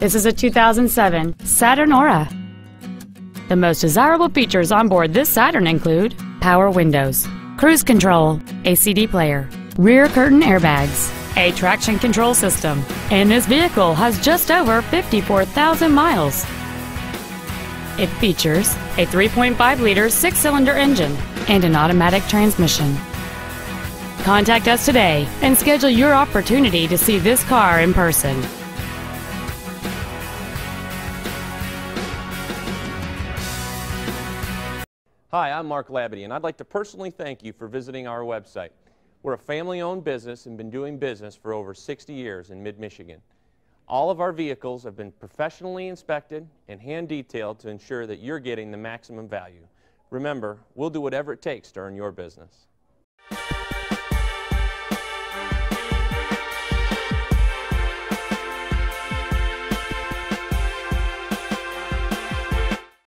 This is a 2007 Saturn Aura. The most desirable features on board this Saturn include power windows, cruise control, a CD player, rear curtain airbags, a traction control system, and this vehicle has just over 54,000 miles. It features a 3.5-liter 6-cylinder engine and an automatic transmission. Contact us today and schedule your opportunity to see this car in person. Hi, I'm Mark Labadie, and I'd like to personally thank you for visiting our website. We're a family-owned business and been doing business for over 60 years in mid-Michigan. All of our vehicles have been professionally inspected and hand-detailed to ensure that you're getting the maximum value. Remember, we'll do whatever it takes to earn your business.